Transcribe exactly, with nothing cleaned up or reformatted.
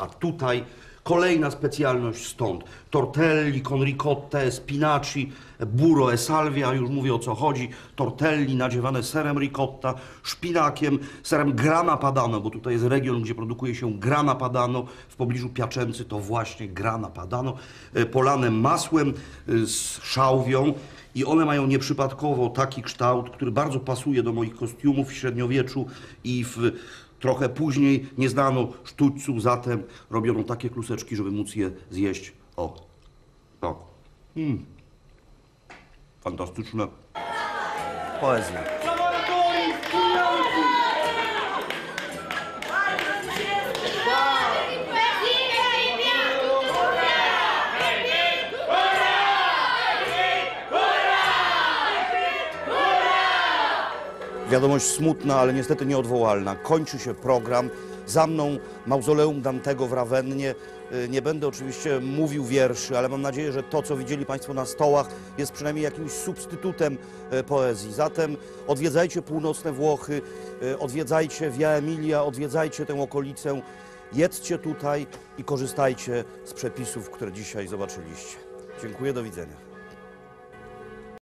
A tutaj kolejna specjalność stąd. Tortelli con ricotta, spinaci, burro e salvia, już mówię o co chodzi. Tortelli nadziewane serem ricotta, szpinakiem, serem grana padano, bo tutaj jest region, gdzie produkuje się grana padano. W pobliżu Piacency to właśnie grana padano, polane masłem z szałwią. I one mają nieprzypadkowo taki kształt, który bardzo pasuje do moich kostiumów w średniowieczu i w trochę później nie znano sztućców, zatem robiono takie kluseczki, żeby móc je zjeść. O, tak. Mm. Fantastyczne. Poezja. Wiadomość smutna, ale niestety nieodwołalna. Kończy się program. Za mną mauzoleum Dantego w Rawennie. Nie będę oczywiście mówił wierszy, ale mam nadzieję, że to, co widzieli Państwo na stołach, jest przynajmniej jakimś substytutem poezji. Zatem odwiedzajcie północne Włochy, odwiedzajcie Via Emilia, odwiedzajcie tę okolicę. Jedzcie tutaj i korzystajcie z przepisów, które dzisiaj zobaczyliście. Dziękuję, do widzenia.